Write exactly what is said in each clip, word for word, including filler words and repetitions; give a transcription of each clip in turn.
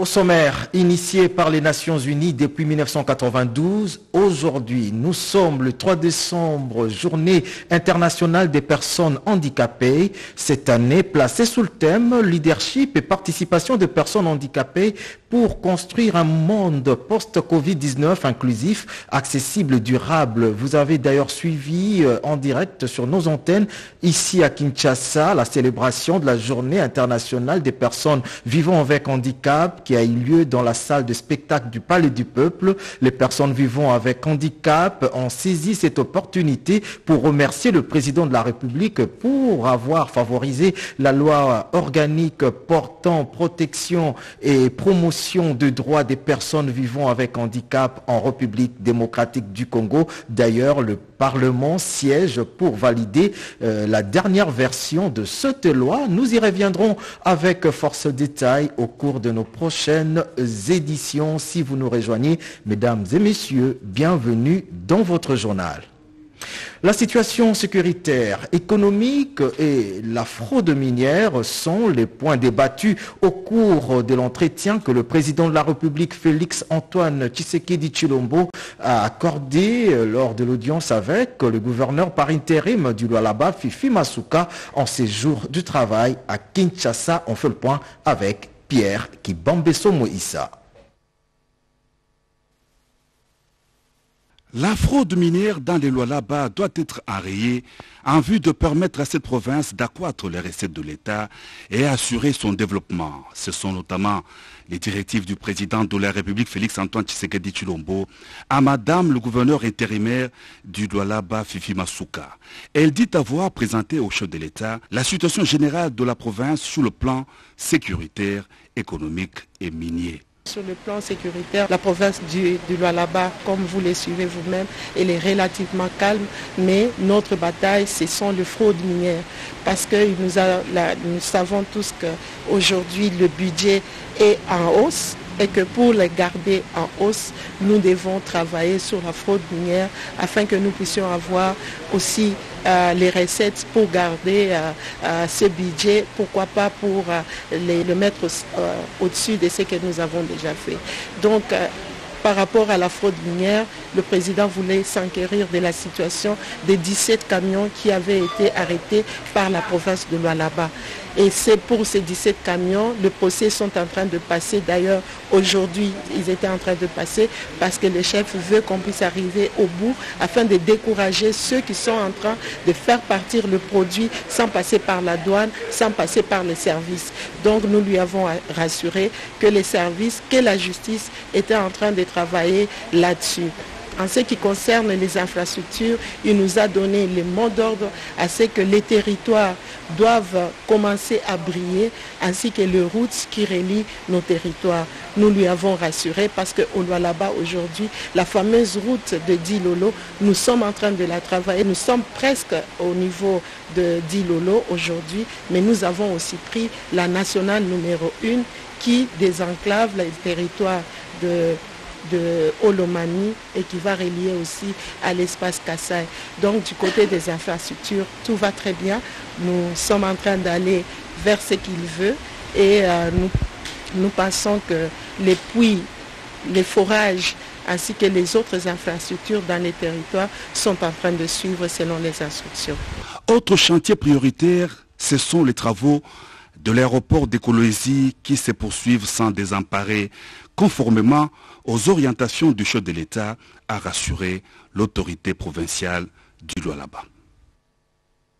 Au sommaire, initié par les Nations Unies depuis mille neuf cent quatre-vingt-douze, aujourd'hui, nous sommes le trois décembre, journée internationale des personnes handicapées. Cette année, placée sous le thème « Leadership et participation des personnes handicapées pour construire un monde post-Covid dix-neuf inclusif, accessible et durable ». Vous avez d'ailleurs suivi en direct sur nos antennes, ici à Kinshasa, la célébration de la journée internationale des personnes vivant avec handicap, qui a eu lieu dans la salle de spectacle du Palais du Peuple. Les personnes vivant avec handicap ont saisi cette opportunité pour remercier le président de la République pour avoir favorisé la loi organique portant protection et promotion de droits des personnes vivant avec handicap en République démocratique du Congo. D'ailleurs, le Parlement siège pour valider euh, la dernière version de cette loi. Nous y reviendrons avec force détail au cours de nos prochaines éditions. Si vous nous rejoignez, mesdames et messieurs, bienvenue dans votre journal. La situation sécuritaire, économique et la fraude minière sont les points débattus au cours de l'entretien que le président de la République, Félix-Antoine Tshisekedi Tshilombo, a accordé lors de l'audience avec le gouverneur par intérim du Lualaba, Fifi Masuka, en séjour du travail à Kinshasa. On fait le point avec Pierre Kibambeso Moïsa. La fraude minière dans les Lualaba doit être enrayée en vue de permettre à cette province d'accroître les recettes de l'État et assurer son développement. Ce sont notamment les directives du président de la République Félix-Antoine Tshisekedi Tshilombo à madame le gouverneur intérimaire du Lualaba Fifi Masuka. Elle dit avoir présenté au chef de l'État la situation générale de la province sur le plan sécuritaire, économique et minier. Sur le plan sécuritaire, la province du, du Lualaba, comme vous les suivez vous-même, elle est relativement calme, mais notre bataille, ce sont les fraudes minières. Parce que nous, a, la, nous savons tous qu'aujourd'hui, le budget est en hausse et que pour le garder en hausse, nous devons travailler sur la fraude minière afin que nous puissions avoir aussi Euh, les recettes pour garder euh, euh, ce budget, pourquoi pas pour euh, les, le mettre euh, au-dessus de ce que nous avons déjà fait. Donc, euh, par rapport à la fraude minière, le président voulait s'enquérir de la situation des dix-sept camions qui avaient été arrêtés par la province de Lualaba. Et c'est pour ces dix-sept camions, le procès sont en train de passer. D'ailleurs, aujourd'hui, ils étaient en train de passer parce que le chef veut qu'on puisse arriver au bout afin de décourager ceux qui sont en train de faire partir le produit sans passer par la douane, sans passer par les services. Donc, nous lui avons rassuré que les services, que la justice était en train de travailler là-dessus. En ce qui concerne les infrastructures, il nous a donné les mots d'ordre à ce que les territoires doivent commencer à briller, ainsi que les routes qui relient nos territoires. Nous lui avons rassuré parce qu'au Lualaba aujourd'hui, la fameuse route de Dilolo, nous sommes en train de la travailler. Nous sommes presque au niveau de Dilolo aujourd'hui, mais nous avons aussi pris la nationale numéro un qui désenclave les territoires de de Holomanie et qui va relier aussi à l'espace Kassai. Donc du côté des infrastructures, tout va très bien. Nous sommes en train d'aller vers ce qu'il veut et euh, nous, nous pensons que les puits, les forages ainsi que les autres infrastructures dans les territoires sont en train de suivre selon les instructions. Autre chantier prioritaire, ce sont les travaux de l'aéroport d'Écologie qui se poursuivent sans désemparer, conformément aux orientations du chef de l'État, a rassuré l'autorité provinciale du Lualaba.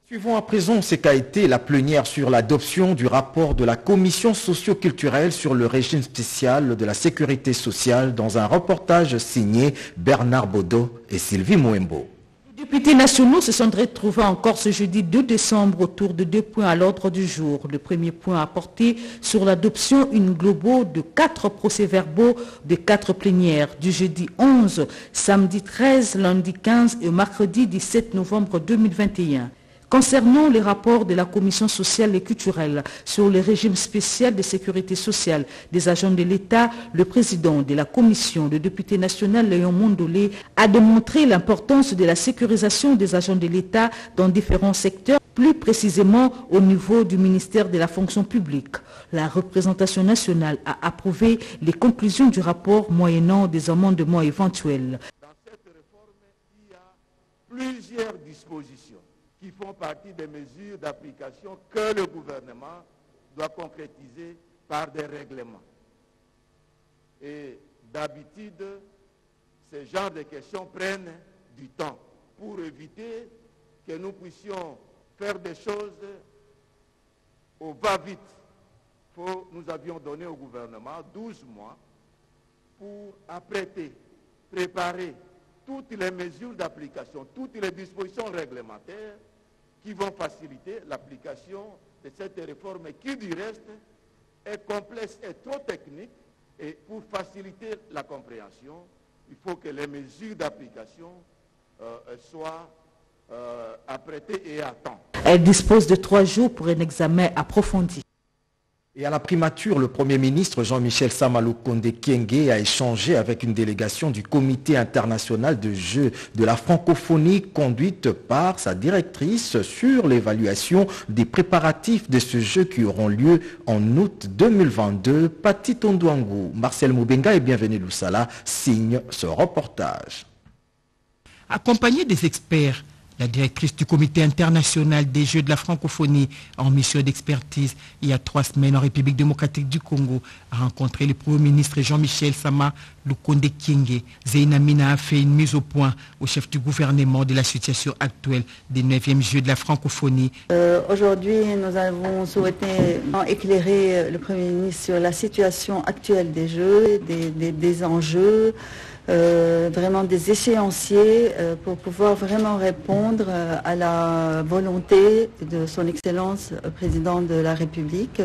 Suivons à présent ce qu'a été la plénière sur l'adoption du rapport de la Commission socio-culturelle sur le régime spécial de la sécurité sociale dans un reportage signé Bernard Baudot et Sylvie Moembo. Les députés nationaux se sont retrouvés encore ce jeudi deux décembre autour de deux points à l'ordre du jour. Le premier point a porté sur l'adoption une globo de quatre procès-verbaux de quatre plénières du jeudi onze, samedi treize, lundi quinze et mercredi dix-sept novembre deux mille vingt et un. Concernant les rapports de la Commission sociale et culturelle sur le régime spécial de sécurité sociale des agents de l'État, le président de la Commission, le député national Léon Mondolé, a démontré l'importance de la sécurisation des agents de l'État dans différents secteurs plus précisément au niveau du ministère de la fonction publique. La représentation nationale a approuvé les conclusions du rapport moyennant des amendements éventuels. Dans cette réforme, il y a plusieurs dispositions qui font partie des mesures d'application que le gouvernement doit concrétiser par des règlements. Et d'habitude, ce genre de questions prennent du temps pour éviter que nous puissions faire des choses au va-vite. Nous avions donné au gouvernement douze mois pour apprêter, préparer toutes les mesures d'application, toutes les dispositions réglementaires qui vont faciliter l'application de cette réforme qui, du reste, est complexe et trop technique. Et pour faciliter la compréhension, il faut que les mesures d'application euh, soient euh, apprêtées et à temps. Elle dispose de trois jours pour un examen approfondi. Et à la primature, le Premier ministre Jean-Michel Sama Lukonde Kyenge a échangé avec une délégation du Comité international de jeux de la francophonie conduite par sa directrice sur l'évaluation des préparatifs de ce jeu qui auront lieu en août deux mille vingt-deux. Pati Tondouangou, Marcel Moubenga et Bienvenue Loussala signent ce reportage. Accompagné des experts, la directrice du Comité international des Jeux de la francophonie en mission d'expertise il y a trois semaines en République démocratique du Congo a rencontré le Premier ministre Jean-Michel Sama Lukonde Kyenge. Zeynamina a fait une mise au point au chef du gouvernement de la situation actuelle des neuvièmes Jeux de la francophonie. Euh, Aujourd'hui, nous avons souhaité éclairer le Premier ministre sur la situation actuelle des Jeux, des, des, des enjeux. Euh, vraiment des échéanciers euh, pour pouvoir vraiment répondre euh, à la volonté de son Excellence euh, Président de la République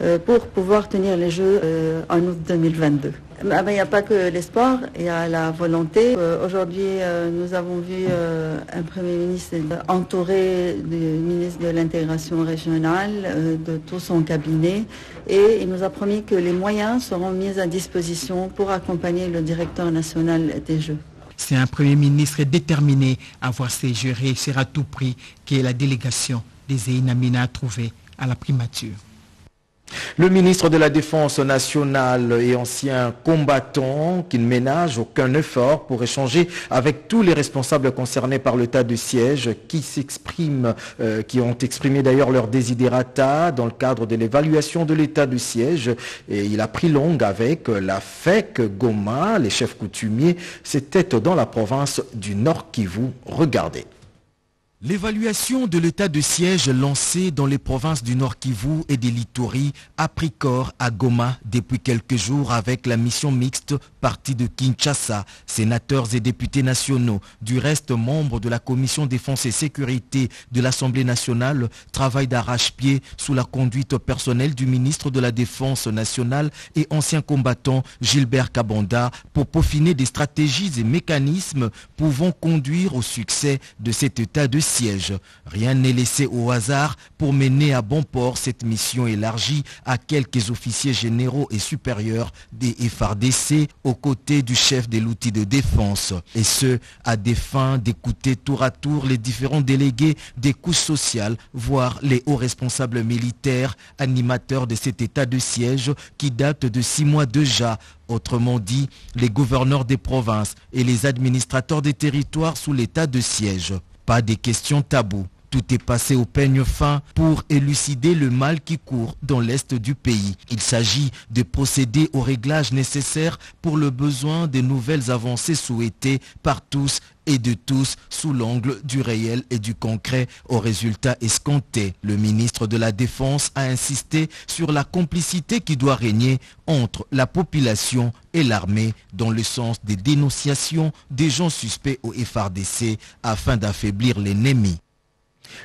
euh, pour pouvoir tenir les Jeux euh, en août deux mille vingt-deux. Ah ben, il n'y a pas que l'espoir, il y a la volonté. Euh, Aujourd'hui, euh, nous avons vu euh, un Premier ministre entouré du ministre de l'Intégration régionale, euh, de tout son cabinet, et il nous a promis que les moyens seront mis à disposition pour accompagner le directeur national des Jeux. C'est un Premier ministre déterminé à voir ses Jeux réussir à tout prix, qui est la délégation des Éinamina à trouver à la primature. Le ministre de la Défense nationale et ancien combattant qui ne ménage aucun effort pour échanger avec tous les responsables concernés par l'état de siège qui s'expriment, euh, qui ont exprimé d'ailleurs leur desiderata dans le cadre de l'évaluation de l'état de siège. Et il a pris longue avec la F E C Goma, les chefs coutumiers. C'était dans la province du Nord Kivu. Regardez. L'évaluation de l'état de siège lancée dans les provinces du Nord Kivu et des Litouri a pris corps à Goma depuis quelques jours avec la mission mixte partie de Kinshasa, sénateurs et députés nationaux, du reste membres de la commission défense et sécurité de l'Assemblée nationale, travail d'arrache-pied sous la conduite personnelle du ministre de la Défense nationale et ancien combattant Gilbert Kabanda pour peaufiner des stratégies et mécanismes pouvant conduire au succès de cet état de siège. Rien n'est laissé au hasard pour mener à bon port cette mission élargie à quelques officiers généraux et supérieurs des F A R D C aux côtés du chef de l'outil de défense. Et ce, à des fins d'écouter tour à tour les différents délégués des couches sociales, voire les hauts responsables militaires, animateurs de cet état de siège qui date de six mois déjà. Autrement dit, les gouverneurs des provinces et les administrateurs des territoires sous l'état de siège. Pas des questions taboues. Tout est passé au peigne fin pour élucider le mal qui court dans l'est du pays. Il s'agit de procéder aux réglages nécessaires pour le besoin des nouvelles avancées souhaitées par tous et de tous sous l'angle du réel et du concret aux résultats escomptés. Le ministre de la Défense a insisté sur la complicité qui doit régner entre la population et l'armée dans le sens des dénonciations des gens suspects au F A R D C afin d'affaiblir l'ennemi.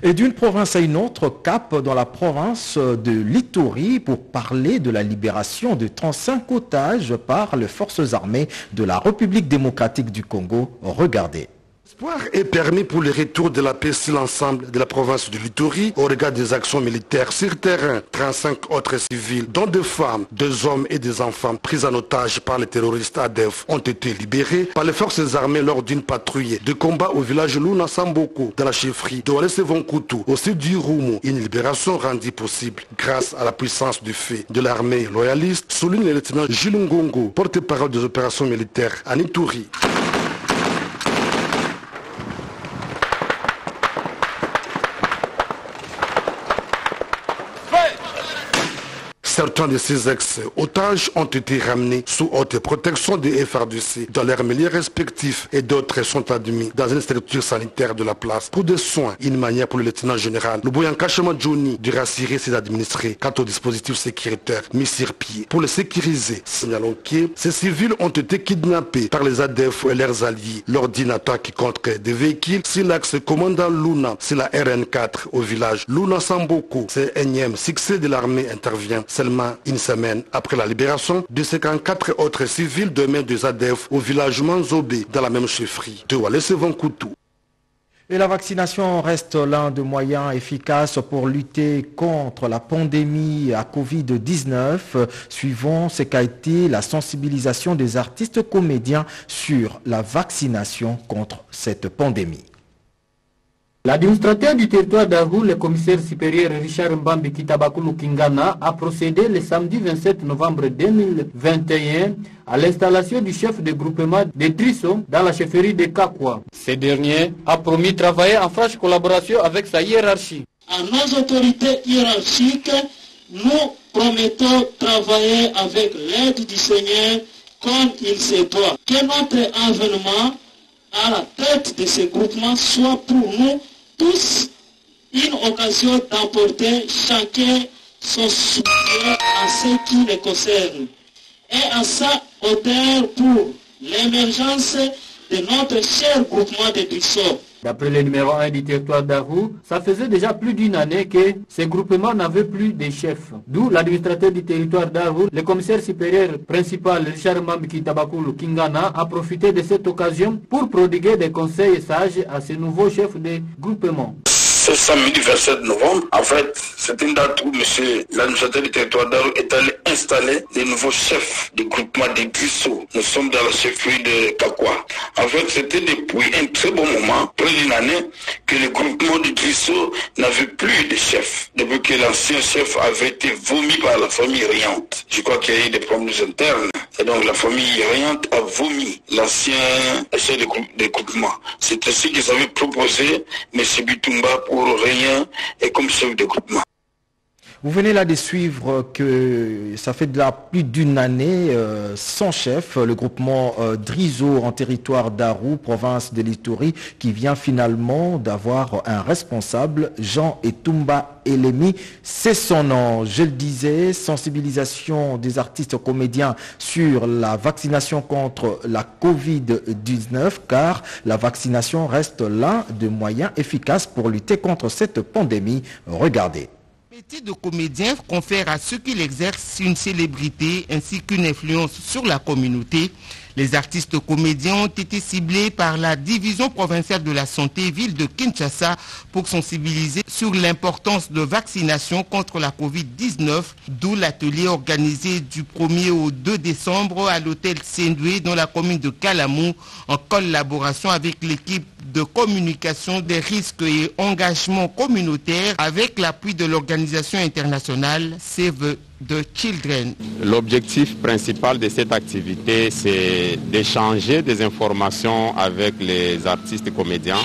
Et d'une province à une autre, cap dans la province de Litouri pour parler de la libération de trente-cinq otages par les forces armées de la République démocratique du Congo. Regardez. L'espoir est permis pour le retour de la paix sur l'ensemble de la province de l'Ituri au regard des actions militaires sur terrain. trente-cinq autres civils, dont des femmes, des hommes et des enfants pris en otage par les terroristes A D E F, ont été libérés par les forces armées lors d'une patrouille de combat au village Luna Samboko, dans la chefferie de Walesevonkutu, au sud du Rumu. Une libération rendue possible grâce à la puissance du feu de l'armée loyaliste, souligne le lieutenant Jules Ngongo, porte-parole des opérations militaires à Ituri. Certains de ces ex-otages ont été ramenés sous haute protection des F A R D C dans leurs milieux respectifs et d'autres sont admis dans une structure sanitaire de la place pour des soins. Une manière pour le lieutenant général Louboyan Kachema Johnny de rassurer ses administrés quant au dispositif sécuritaire mis sur pied pour le sécuriser. Signalons que ces civils ont été kidnappés par les A D F et leurs alliés lors d'une attaque contre des véhicules sur l'axe commandant Luna, sur la R N quatre au village Luna Samboko. C'est énième succès de l'armée intervient seulement une semaine après la libération de cinquante-quatre autres civils de main des A D F au village Manzobé, dans la même chefferie de Walesevonkutu. Et la vaccination reste l'un des moyens efficaces pour lutter contre la pandémie à Covid dix-neuf. Suivons ce qu'a été la sensibilisation des artistes comédiens sur la vaccination contre cette pandémie. L'administrateur du territoire d'Argou, le commissaire supérieur Richard Mbambi Kitabakulou Kingana, a procédé le samedi vingt-sept novembre deux mille vingt et un à l'installation du chef de groupement des Grisseaux dans la chefferie de Kakwa. Ce dernier a promis travailler en franche collaboration avec sa hiérarchie. À nos autorités hiérarchiques, nous promettons travailler avec l'aide du Seigneur comme il se doit. Que notre avènement à la tête de ce groupement soit pour nous tous une occasion d'emporter chacun son soutien à ce qui le concerne et à sa hauteur pour l'émergence de notre cher groupement de Grisseaux. D'après le numéro un du territoire d'Argou, ça faisait déjà plus d'une année que ce groupement n'avait plus de chef. D'où l'administrateur du territoire d'Argou, le commissaire supérieur principal Richard Mbambi Kitabakulou Kingana, a profité de cette occasion pour prodiguer des conseils sages à ce nouveau chef de groupement. Ce samedi vingt-sept novembre, en fait, c'est une date où M. l'administrateur du territoire d'Argou est allé installer les nouveaux chefs du groupement des Grisseaux. Nous sommes dans la chefferie de Kakwa. En fait, c'était depuis un très bon moment, près d'une année, que le groupement des Grisseaux n'avait plus de chef. Depuis que l'ancien chef avait été vomi par la famille riante. Je crois qu'il y a eu des problèmes internes. Et donc la famille riante a vomi l'ancien chef de, groupe, de groupement. C'est ainsi qu'ils avaient proposé M. Bitumba pour rien et comme chef de groupement. Vous venez là de suivre que ça fait de la plus d'une année euh, sans chef, le groupement euh, Grisseaux en territoire d'Argou, province de l'Ituri, qui vient finalement d'avoir un responsable, Jean Etumba Elemi. C'est son nom, je le disais, sensibilisation des artistes comédiens sur la vaccination contre la Covid dix-neuf, car la vaccination reste l'un des moyens efficaces pour lutter contre cette pandémie. Regardez. Le métier de comédien confère à ceux qui l'exercent une célébrité ainsi qu'une influence sur la communauté. Les artistes comédiens ont été ciblés par la division provinciale de la santé ville de Kinshasa pour sensibiliser sur l'importance de vaccination contre la Covid dix-neuf, d'où l'atelier organisé du premier au deux décembre à l'hôtel Sendoué dans la commune de Kalamu en collaboration avec l'équipe de communication des risques et engagements communautaires avec l'appui de l'organisation internationale Save the Children. L'objectif principal de cette activité, c'est d'échanger des informations avec les artistes et comédiens,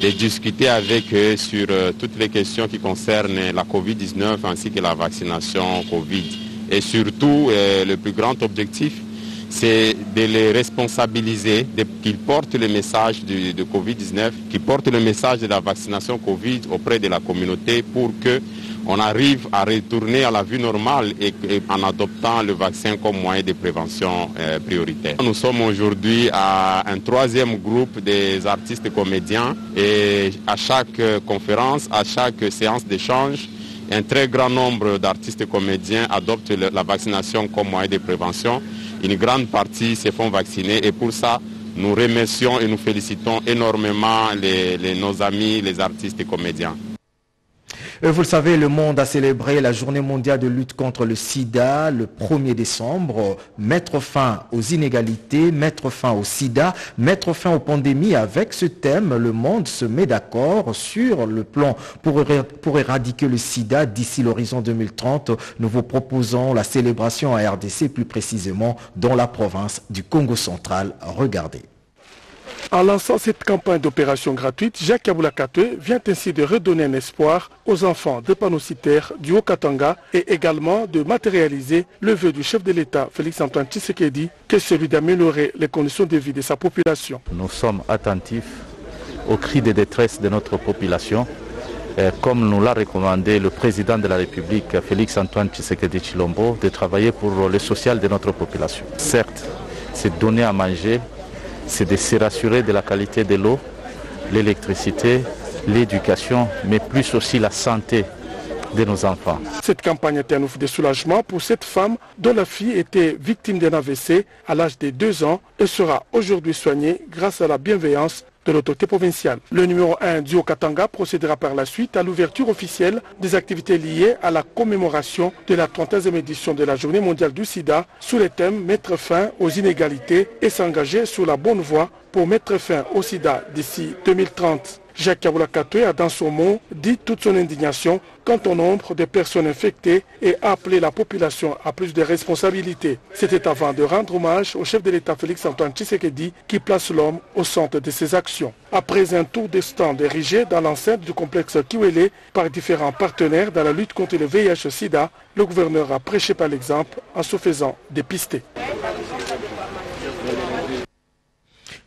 de discuter avec eux sur toutes les questions qui concernent la Covid dix-neuf ainsi que la vaccination Covid. Et surtout, le plus grand objectif, c'est de les responsabiliser, qu'ils portent le message de, de Covid dix-neuf, qu'ils portent le message de la vaccination Covid auprès de la communauté pour qu'on arrive à retourner à la vie normale et, et en adoptant le vaccin comme moyen de prévention euh, prioritaire. Nous sommes aujourd'hui à un troisième groupe des artistes et comédiens et à chaque euh, conférence, à chaque euh, séance d'échange, un très grand nombre d'artistes et comédiens adoptent le, la vaccination comme moyen de prévention. Une grande partie se font vacciner et pour ça, Nous remercions et nous félicitons énormément les, les, nos amis, les artistes et comédiens. Vous le savez, le monde a célébré la journée mondiale de lutte contre le sida le premier décembre. Mettre fin aux inégalités, mettre fin au sida, mettre fin aux pandémies. Avec ce thème, le monde se met d'accord sur le plan pour, pour éradiquer le sida d'ici l'horizon deux mille trente. Nous vous proposons la célébration à R D C, plus précisément dans la province du Congo central. Regardez. En lançant cette campagne d'opération gratuite, Jacques Kyabula Katwe vient ainsi de redonner un espoir aux enfants drépanocytaires du Haut-Katanga et également de matérialiser le vœu du chef de l'État, Félix-Antoine Tshisekedi, qui est celui d'améliorer les conditions de vie de sa population. Nous sommes attentifs aux cris de détresse de notre population, comme nous l'a recommandé le président de la République, Félix-Antoine Tshisekedi Tshilombo, de travailler pour le social de notre population. Certes, c'est donner à manger, c'est de se rassurer de la qualité de l'eau, l'électricité, l'éducation, mais plus aussi la santé de nos enfants. Cette campagne est un offre de soulagement pour cette femme dont la fille était victime d'un A V C à l'âge de deux ans et sera aujourd'hui soignée grâce à la bienveillance de l'autorité provinciale. Le numéro un du Haut-Katanga procédera par la suite à l'ouverture officielle des activités liées à la commémoration de la trentième édition de la Journée mondiale du sida sous le thème « Mettre fin aux inégalités » et s'engager sur la bonne voie pour mettre fin au sida d'ici deux mille trente. Jacques Kyabula Katwe a dans son mot dit toute son indignation quant au nombre de personnes infectées et a appelé la population à plus de responsabilités. C'était avant de rendre hommage au chef de l'État Félix-Antoine Tshisekedi qui place l'homme au centre de ses actions. Après un tour des stands érigés dans l'enceinte du complexe Kiwele par différents partenaires dans la lutte contre le V I H sida, le gouverneur a prêché par l'exemple en se faisant dépister.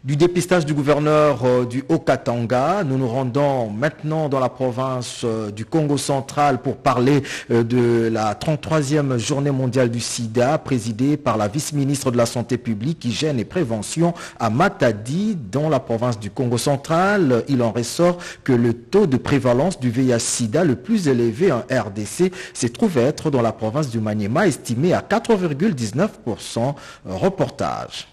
Du dépistage du gouverneur euh, du Haut-Katanga, nous nous rendons maintenant dans la province euh, du Congo central pour parler euh, de la trente-troisième journée mondiale du sida présidée par la vice-ministre de la Santé publique, Hygiène et Prévention à Matadi, dans la province du Congo central. Il en ressort que le taux de prévalence du V I H sida le plus élevé en R D C se trouve être dans la province du Maniema, estimé à quatre virgule dix-neuf pour cent. Reportage.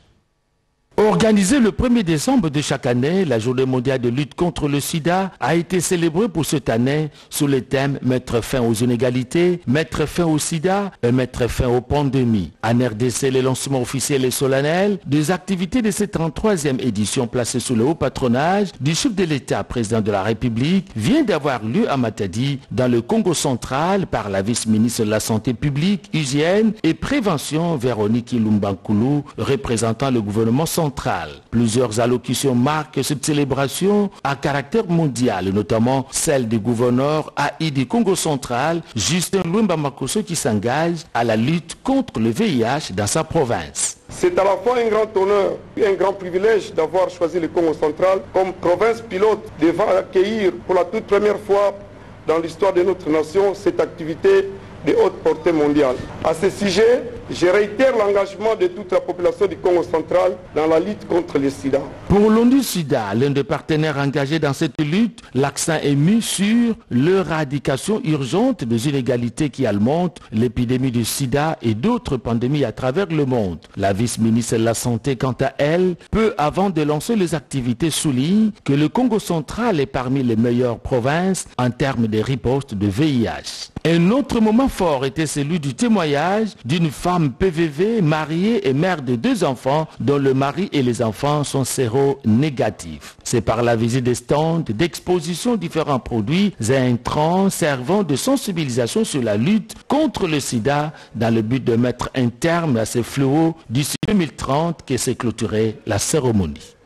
Organisée le premier décembre de chaque année, la journée mondiale de lutte contre le sida a été célébrée pour cette année sous le thème « Mettre fin aux inégalités, mettre fin au sida et mettre fin aux pandémies ». En R D C, le lancement officiel et solennel des activités de cette trente-troisième édition placée sous le haut patronage du chef de l'État, président de la République, vient d'avoir lieu à Matadi, dans le Congo central, par la vice-ministre de la Santé publique, Hygiène et Prévention, Véronique Ilumbankulu, représentant le gouvernement central. Plusieurs allocutions marquent cette célébration à caractère mondial, notamment celle du gouverneur A I du Congo central, Justin Lwemba Makosso, qui s'engage à la lutte contre le V I H dans sa province. C'est à la fois un grand honneur et un grand privilège d'avoir choisi le Congo central comme province pilote devant accueillir pour la toute première fois dans l'histoire de notre nation cette activité de haute portée mondiale. À ce sujet, je réitère l'engagement de toute la population du Congo central dans la lutte contre le sida. Pour l'ONU SIDA, l'un des partenaires engagés dans cette lutte, l'accent est mis sur l'éradication urgente des inégalités qui alimentent l'épidémie du sida et d'autres pandémies à travers le monde. La vice-ministre de la Santé, quant à elle, peu avant de lancer les activités, souligne que le Congo central est parmi les meilleures provinces en termes de riposte de V I H. Un autre moment fort était celui du témoignage d'une femme P V V mariée et mère de deux enfants dont le mari et les enfants sont séronégatifs. C'est par la visite des stands d'exposition différents produits et intrants servant de sensibilisation sur la lutte contre le sida dans le but de mettre un terme à ce fléau d'ici deux mille trente que s'est clôturée la cérémonie.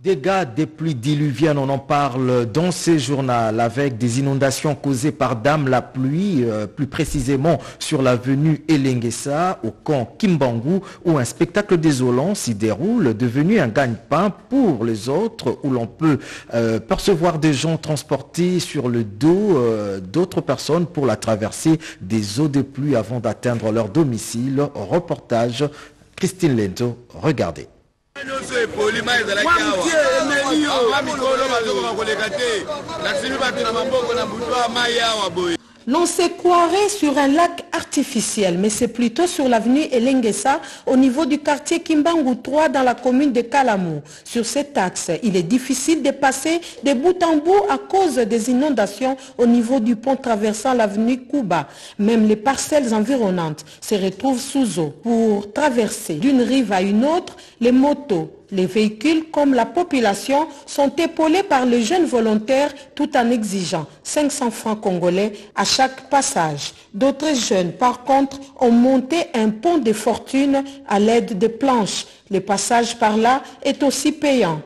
Dégâts des pluies diluviennes, on en parle dans ces journaux, avec des inondations causées par dame la pluie, euh, plus précisément sur l'avenue Elengesa, au camp Kimbangu, où un spectacle désolant s'y déroule, devenu un gagne-pain pour les autres, où l'on peut euh, percevoir des gens transportés sur le dos euh, d'autres personnes pour la traversée des eaux de pluie avant d'atteindre leur domicile. Reportage, Christine Lento, regardez. On se croirait sur un lac artificiel. artificielle, mais c'est plutôt sur l'avenue Elengesa au niveau du quartier Kimbangu trois dans la commune de Kalamu. Sur cet axe, il est difficile de passer de bout en bout à cause des inondations au niveau du pont traversant l'avenue Kouba. Même les parcelles environnantes se retrouvent sous eau. Pour traverser d'une rive à une autre, les motos, les véhicules comme la population sont épaulés par les jeunes volontaires tout en exigeant cinq cents francs congolais à chaque passage. D'autres jeunes, par contre, ont monté un pont de fortune à l'aide de planches. Le passage par là est aussi payant.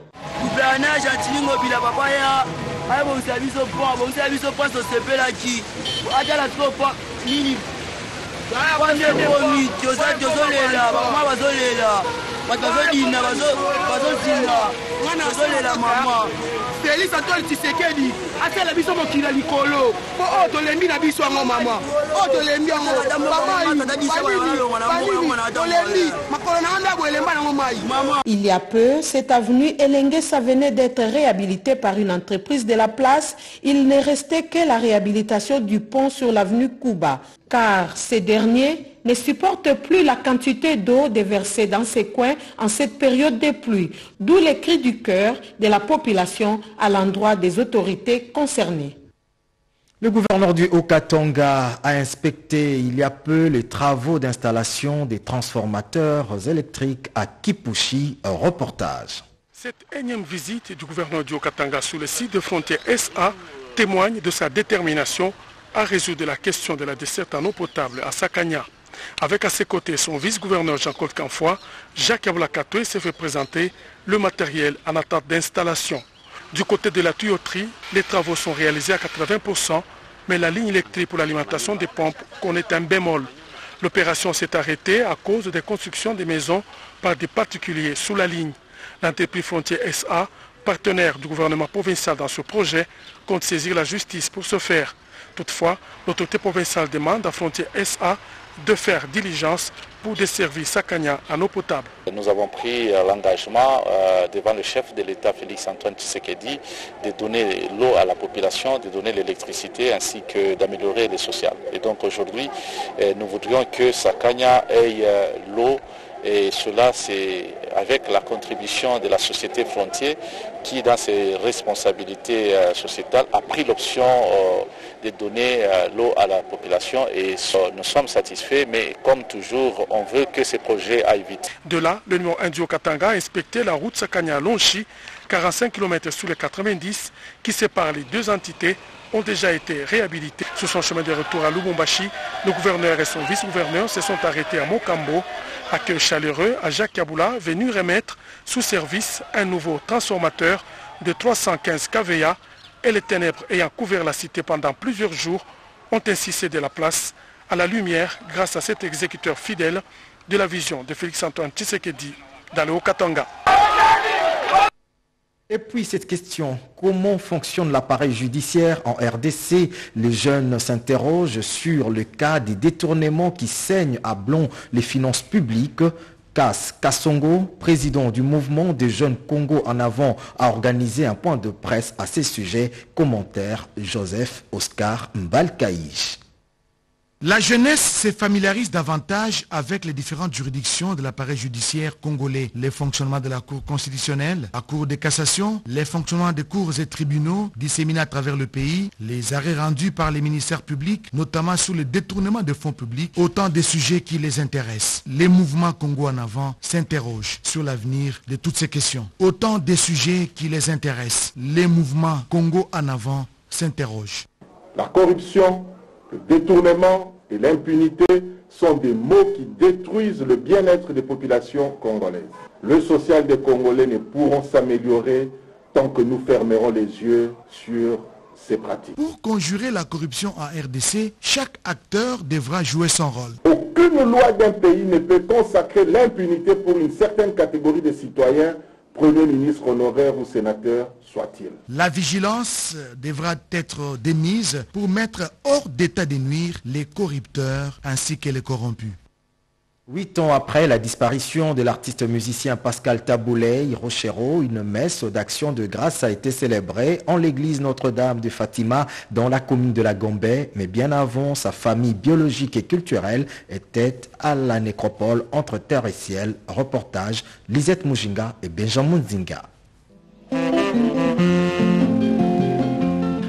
Il y a peu, cette avenue Elengesa venait d'être réhabilitée par une entreprise de la place. Il ne restait que la réhabilitation du pont sur l'avenue Kouba, car ces derniers ne supportent plus la quantité d'eau déversée dans ces coins en cette période de pluie, d'où les cris du cœur de la population à l'endroit des autorités concernées. Le gouverneur du Haut-Katanga a inspecté il y a peu les travaux d'installation des transformateurs électriques à Kipushi, un reportage. Cette énième visite du gouverneur du Haut-Katanga sur le site de Frontier S A témoigne de sa détermination à résoudre la question de la desserte en eau potable à Sakania. Avec à ses côtés son vice-gouverneur Jean-Claude Canfoy, Jacques Kyabula Katwe s'est fait présenter le matériel en attente d'installation. Du côté de la tuyauterie, les travaux sont réalisés à quatre-vingts pour cent, mais la ligne électrique pour l'alimentation des pompes connaît un bémol. L'opération s'est arrêtée à cause des constructions des maisons par des particuliers sous la ligne. L'entreprise Frontier S A, partenaire du gouvernement provincial dans ce projet, compte saisir la justice pour ce faire. Toutefois, l'autorité provinciale demande à Frontier S A de faire diligence pour desservir Sakania en eau potable. Nous avons pris l'engagement euh, devant le chef de l'État Félix-Antoine Tshisekedi de donner l'eau à la population, de donner l'électricité ainsi que d'améliorer le social. Et donc aujourd'hui, euh, nous voudrions que Sakania ait euh, l'eau et cela c'est avec la contribution de la société Frontier qui dans ses responsabilités euh, sociétales a pris l'option euh, de donner euh, l'eau à la population et euh, nous sommes satisfaits mais comme toujours on veut que ces projets aillent vite. De là, le numéro un du Haut-Katanga a inspecté la route Sakania-Lonchi, quarante-cinq kilomètres sur les quatre-vingt-dix qui séparent les deux entités ont déjà été réhabilités. Sur son chemin de retour à Lubumbashi, le gouverneur et son vice-gouverneur se sont arrêtés à Mokambo. Accueil chaleureux à Jacques Kyabula, venu remettre sous service un nouveau transformateur de trois cent quinze kV A et les ténèbres ayant couvert la cité pendant plusieurs jours ont ainsi cédé la place à la lumière grâce à cet exécuteur fidèle de la vision de Félix-Antoine Tshisekedi dans le Haut-Katanga. Et puis cette question, comment fonctionne l'appareil judiciaire en R D C? Les jeunes s'interrogent sur le cas des détournements qui saignent à Blon les finances publiques. Kass Kassongo, président du mouvement des jeunes Congo en avant, a organisé un point de presse à ce sujet. Commentaire Joseph Oscar Mbalkaïch. La jeunesse se familiarise davantage avec les différentes juridictions de l'appareil judiciaire congolais. Les fonctionnements de la Cour constitutionnelle, la Cour de cassation, les fonctionnements des cours et tribunaux disséminés à travers le pays, les arrêts rendus par les ministères publics, notamment sur le détournement de fonds publics, autant de sujets qui les intéressent. Les mouvements Congo en avant s'interrogent sur l'avenir de toutes ces questions. Autant de sujets qui les intéressent. Les mouvements Congo en avant s'interrogent. La corruption, le détournement et l'impunité sont des mots qui détruisent le bien-être des populations congolaises. Le social des Congolais ne pourront s'améliorer tant que nous fermerons les yeux sur ces pratiques. Pour conjurer la corruption en R D C, chaque acteur devra jouer son rôle. Aucune loi d'un pays ne peut consacrer l'impunité pour une certaine catégorie de citoyens, Premier ministre honoraire ou sénateur soit-il. La vigilance devra être démise pour mettre hors d'état de nuire les corrupteurs ainsi que les corrompus. Huit ans après la disparition de l'artiste musicien Pascal Tabu Ley Rochereau, une messe d'action de grâce a été célébrée en l'église Notre-Dame de Fatima dans la commune de la Gombe, mais bien avant, sa famille biologique et culturelle était à la nécropole entre terre et ciel. Reportage Lisette Mujinga et Benjamin Zinga.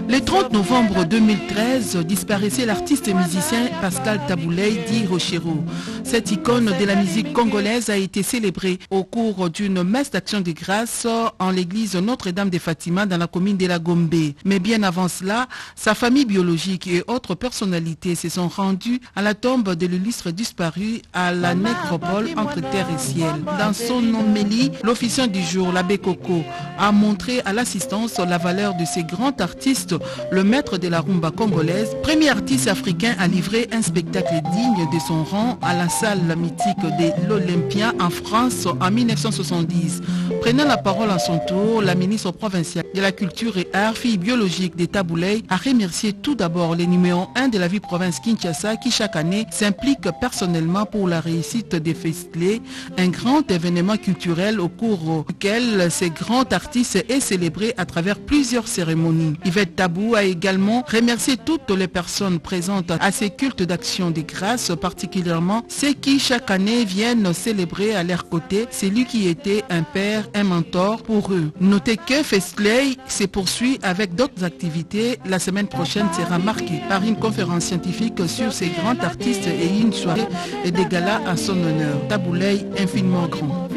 Le trente novembre deux mille treize, disparaissait l'artiste et musicien Pascal Tabu Ley dit Rochereau. Cette icône de la musique congolaise a été célébrée au cours d'une messe d'action de grâce en l'église Notre-Dame de Fatima dans la commune de la Gombe. Mais bien avant cela, sa famille biologique et autres personnalités se sont rendues à la tombe de l'illustre disparu à la nécropole entre terre et ciel. Dans son homélie, l'officiant du jour, l'abbé Coco, a montré à l'assistance la valeur de ce grand artiste, le maître de la rumba congolaise, premier artiste africain à livrer un spectacle digne de son rang à la salle mythique de l'Olympia en France en mille neuf cent soixante-dix. Prenant la parole à son tour, la ministre provinciale de la Culture et Arts, fille biologique de Tabu Ley, a remercié tout d'abord les numéro un de la vie province Kinshasa qui chaque année s'implique personnellement pour la réussite des Festlés, un grand événement culturel au cours duquel ces grands artistes est célébré à travers plusieurs cérémonies. Yvette Tabu a également remercié toutes les personnes présentes à ces cultes d'action de grâce, particulièrement ceux qui chaque année viennent célébrer à leur côté celui qui était un père, un mentor pour eux. Notez que Festley se poursuit avec d'autres activités. La semaine prochaine sera marquée par une conférence scientifique sur ces grands artistes et une soirée de gala à son honneur. Tabu Ley, infiniment grand.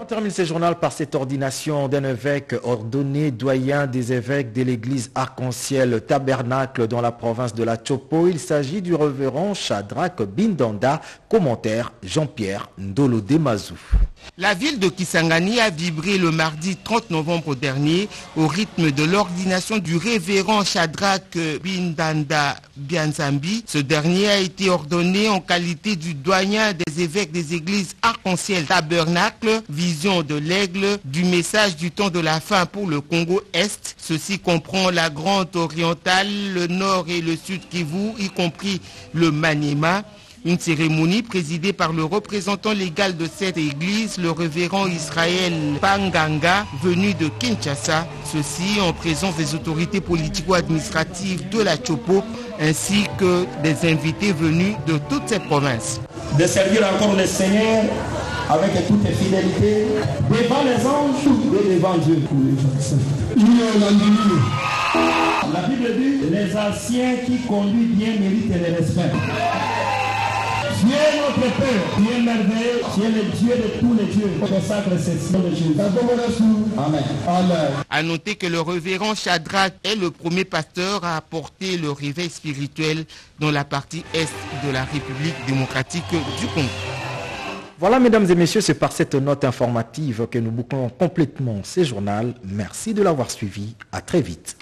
On termine ce journal par cette ordination d'un évêque ordonné doyen des évêques de l'église Arc-en-Ciel Tabernacle dans la province de la Chopo. Il s'agit du révérend Chadrack Bindanda. Commentaire Jean-Pierre Ndolodemazou. La ville de Kisangani a vibré le mardi trente novembre dernier au rythme de l'ordination du révérend Chadrack Bindanda Bianzambi. Ce dernier a été ordonné en qualité du doyen des évêques des églises Arc-en-Ciel Tabernacle, vision de l'aigle, du message du temps de la fin pour le Congo Est. Ceci comprend la Grande Orientale, le Nord et le Sud Kivu, y compris le Maniema. Une cérémonie présidée par le représentant légal de cette église, le révérend Israël Panganga, venu de Kinshasa. Ceci en présence des autorités politico-administratives de la Chopo, ainsi que des invités venus de toutes ces provinces. De servir encore le Seigneur avec toute fidélité, devant les anges et devant Dieu. La Bible dit, les anciens qui conduisent bien méritent le respect. Dieu notre Père, Dieu merveilleux, Dieu le Dieu de tous les dieux, consacre cette nom de Jésus. Amen. Amen. A noter que le révérend Chadrack est le premier pasteur à apporter le réveil spirituel dans la partie Est de la République démocratique du Congo. Voilà, mesdames et messieurs, c'est par cette note informative que nous bouclons complètement ce journal. Merci de l'avoir suivi. À très vite.